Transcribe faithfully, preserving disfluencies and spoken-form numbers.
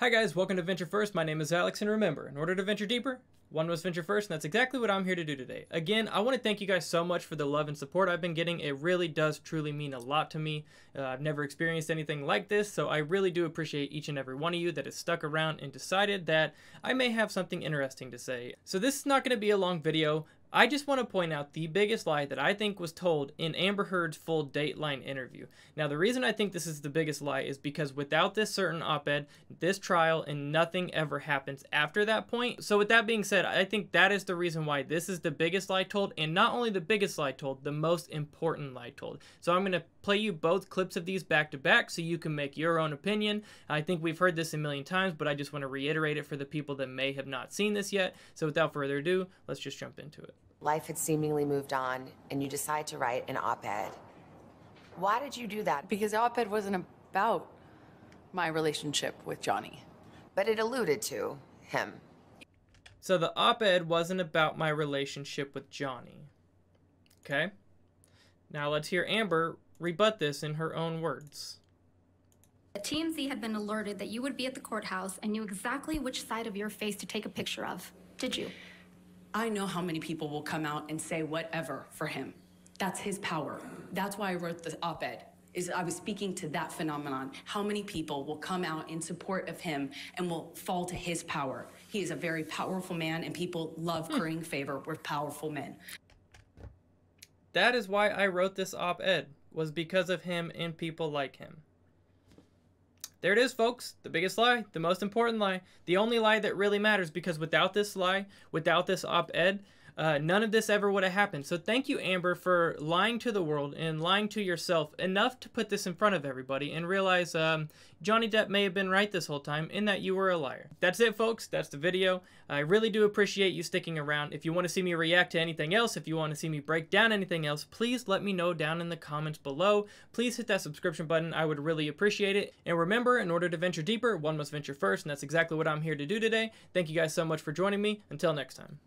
Hi guys, welcome to Venture First. My name is Alex, and remember, in order to venture deeper, one must venture first, and that's exactly what I'm here to do today. Again, I want to thank you guys so much for the love and support I've been getting. It really does truly mean a lot to me. Uh, I've never experienced anything like this, so I really do appreciate each and every one of you that has stuck around and decided that I may have something interesting to say. So this is not going to be a long video. I just want to point out the biggest lie that I think was told in Amber Heard's full Dateline interview. Now, the reason I think this is the biggest lie is because without this certain op-ed, this trial and nothing ever happens after that point. So with that being said, I think that is the reason why this is the biggest lie told, and not only the biggest lie told, the most important lie told. So I'm going to play you both clips of these back to back so you can make your own opinion. I think we've heard this a million times, but I just want to reiterate it for the people that may have not seen this yet. So without further ado, let's just jump into it. Life had seemingly moved on, and you decide to write an op-ed. Why did you do that? Because the op-ed wasn't about my relationship with Johnny. But it alluded to him. So the op-ed wasn't about my relationship with Johnny. Okay? Now let's hear Amber rebut this in her own words. The T M Z had been alerted that you would be at the courthouse and knew exactly which side of your face to take a picture of. Did you? I know how many people will come out and say whatever for him. That's his power. That's why I wrote the op-ed, is I was speaking to that phenomenon. How many people will come out in support of him and will fall to his power? He is a very powerful man, and people love hmm. currying favor with powerful men. That is why I wrote this op-ed, was because of him and people like him. There it is, folks. The biggest lie, the most important lie, the only lie that really matters, because without this lie, without this op-ed, uh, none of this ever would have happened. So thank you, Amber, for lying to the world and lying to yourself enough to put this in front of everybody and realize um, Johnny Depp may have been right this whole time in that you were a liar. That's it, folks. That's the video. I really do appreciate you sticking around. If you want to see me react to anything else, if you want to see me break down anything else, please let me know down in the comments below. Please hit that subscription button. I would really appreciate it. And remember, in order to venture deeper, one must venture first, and that's exactly what I'm here to do today. Thank you guys so much for joining me. Until next time.